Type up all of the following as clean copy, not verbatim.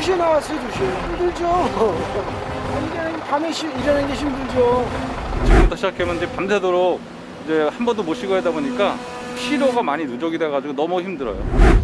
2시에 나왔어요, 2시에. 힘들죠. 밤에 일하는 게 힘들죠. 지금부터 시작했는데 밤새도록 이제 한 번도 못 쉬고 하다 보니까 피로가 많이 누적이 돼가지고 너무 힘들어요.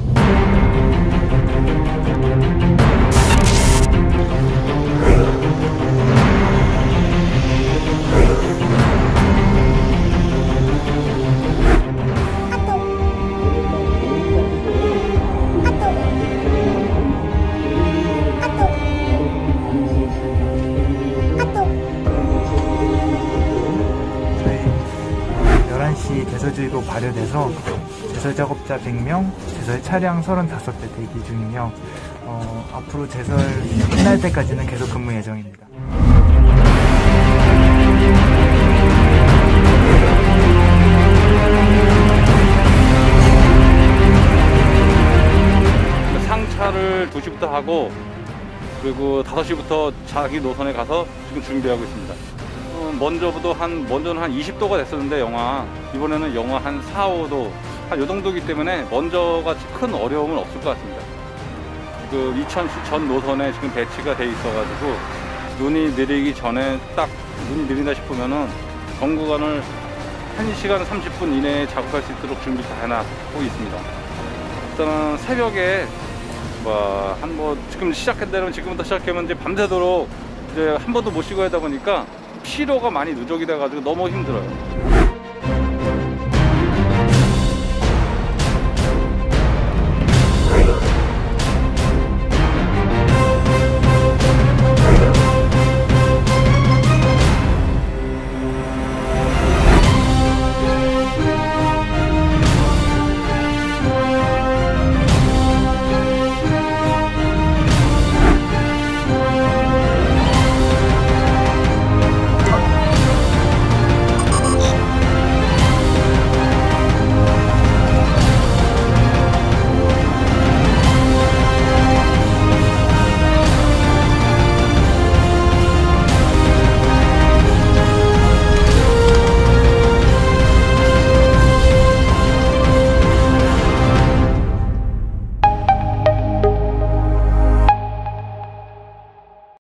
제설지도 발효돼서 제설 작업자 100명, 제설 차량 35대 대기 중이며 앞으로 제설 끝날 때까지는 계속 근무 예정입니다. 상차를 2시부터 하고 그리고 5시부터 자기 노선에 가서 지금 준비하고 있습니다. 먼저는 한 20도가 됐었는데 영하, 이번에는 영하 한 4, 5도, 한 요 정도이기 때문에 먼저가 큰 어려움은 없을 것 같습니다. 그 이천시 전 노선에 지금 배치가 돼 있어가지고 눈이 내리기 전에 딱 눈이 내린다 싶으면은 전 구간을 1시간 30분 이내에 작업할 수 있도록 준비 다 해놨고 있습니다. 일단은 새벽에 지금 시작했다면 지금부터 시작하면 이제 밤새도록 이제 한 번도 못 쉬고 하다 보니까 피로가 많이 누적이 돼가지고 너무 힘들어요.